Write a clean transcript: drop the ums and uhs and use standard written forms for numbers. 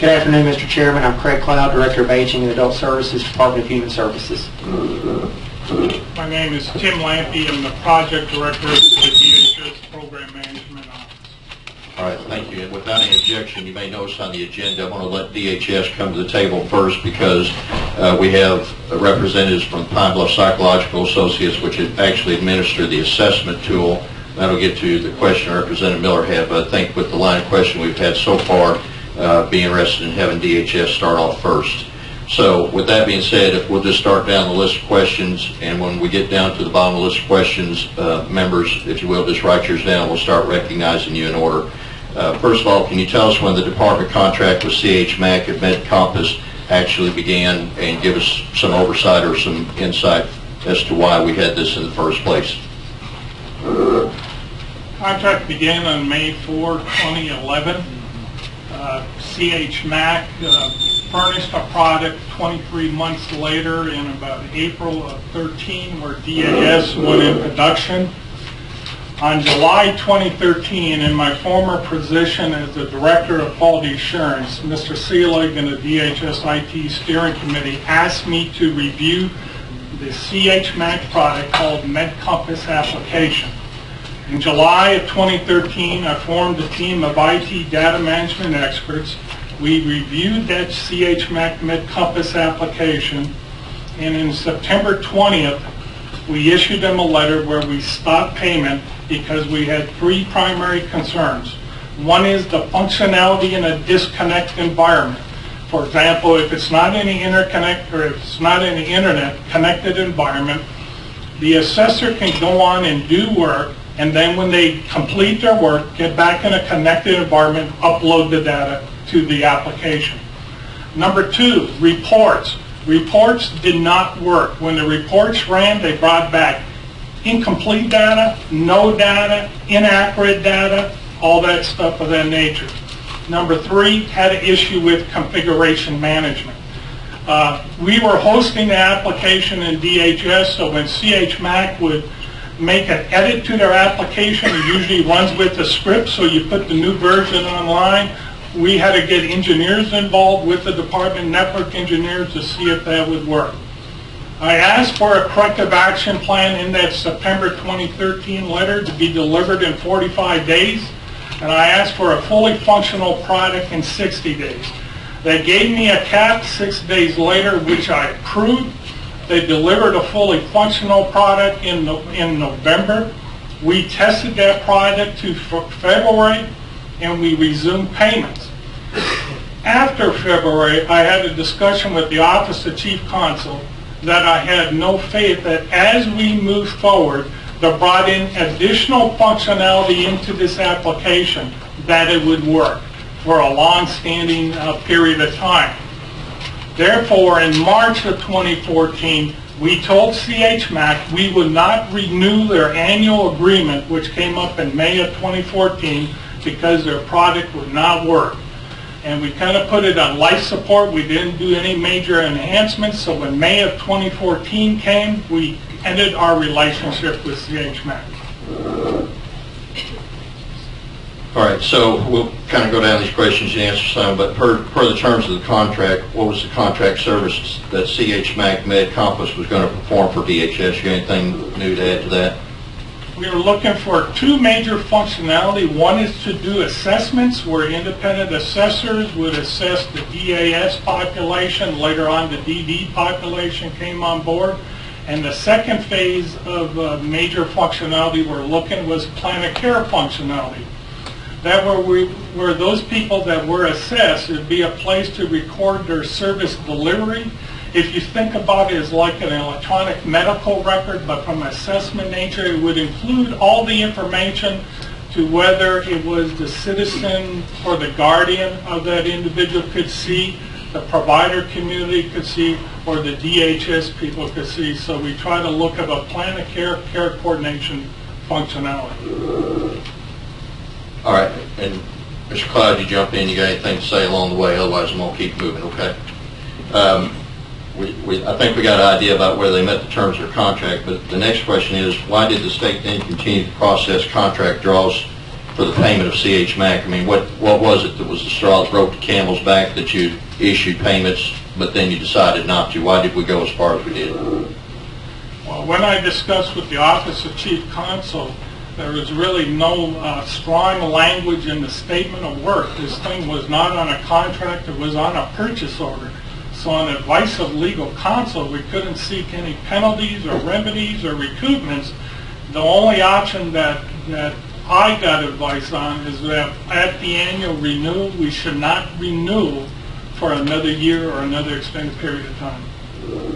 Good afternoon, Mr. Chairman. I'm Craig Cloud, Director of Aging and Adult Services, Department of Human Services. My name is Tim Lampe. I'm the Project Director of the Program Management Office. All right, thank you. And without any objection, you may notice on the agenda, I want to let DHS come to the table first because we have representatives from Pine Bluff Psychological Associates, which actually administer the assessment tool. That'll get to the question Representative Miller had, but I think with the line of question we've had so far, be interested in having DHS start off first. So with that being said, if we'll just start down the list of questions, and when we get down to the bottom of the list of questions, members, if you will, just write yours down. We'll start recognizing you in order. First of all, can you tell us when the department contract with CH Mack at MedCompass actually began, and give us some oversight or some insight as to why we had this in the first place? Contract began on May 4, 2011. CH Mack furnished a product 23 months later in about April of 13, where DHS went in production. On July 2013, in my former position as the Director of Quality Assurance, Mr. Selig and the DHS IT Steering Committee asked me to review the CH Mack product called MedCompass application. In July of 2013, I formed a team of IT data management experts. We reviewed that CH Mack MedCompass application, and in September 20th, we issued them a letter where we stopped payment because we had three primary concerns. One is the functionality in a disconnect environment. For example, if it's not in the interconnect, or if it's not in the internet connected environment, the assessor can go on and do work, and then when they complete their work, get back in a connected environment, upload the data to the application. Number two, reports. Reports did not work. When the reports ran, they brought back incomplete data, no data, inaccurate data, all that stuff of that nature. Number three, had an issue with configuration management. We were hosting the application in DHS, so when CH Mack would make an edit to their application, it usually runs with the script, so you put the new version online. We had to get engineers involved with the department, network engineers, to see if that would work. I asked for a corrective action plan in that September 2013 letter to be delivered in 45 days, and I asked for a fully functional product in 60 days. They gave me a cap 6 days later, which I approved. They delivered a fully functional product in November. We tested that product to February, and we resumed payments. After February, I had a discussion with the Office of Chief Counsel that I had no faith that as we move forward, they brought in additional functionality into this application, that it would work for a long-standing period of time. Therefore, in March of 2014, we told CH Mack we would not renew their annual agreement, which came up in May of 2014, because their product would not work. And we kind of put it on life support. We didn't do any major enhancements, so when May of 2014 came, we ended our relationship with CH Mack. All right, so we'll kind of go down these questions and answer some, but per the terms of the contract, what was the contract services that CH Mack MedCompass was going to perform for DHS? You anything new to add to that? We were looking for two major functionality. One is to do assessments where independent assessors would assess the DAS population. Later on, the DD population came on board. And the second phase of major functionality we're looking was plan of care functionality. That where those people that were assessed, it would be a place to record their service delivery. If you think about it as like an electronic medical record, but from assessment nature, it would include all the information to whether it was the citizen or the guardian of that individual could see, the provider community could see, or the DHS people could see. So we try to look at a plan of care, care coordination functionality. All right, and Mr. Cloud, you jump in, you got anything to say along the way, otherwise I'm gonna keep moving, okay? I think we got an idea about whether they met the terms of their contract, but the next question is, why did the state then continue to process contract draws for the payment of CH Mack? I mean, what was it that was the straw that broke the camel's back, that you issued payments, but then you decided not to? Why did we go as far as we did? Well, when I discussed with the Office of Chief Counsel, there was really no strong language in the statement of work. This thing was not on a contract, it was on a purchase order. So on advice of legal counsel, we couldn't seek any penalties or remedies or recoupments. The only option that I got advice on is that at the annual renewal, we should not renew for another year or another extended period of time.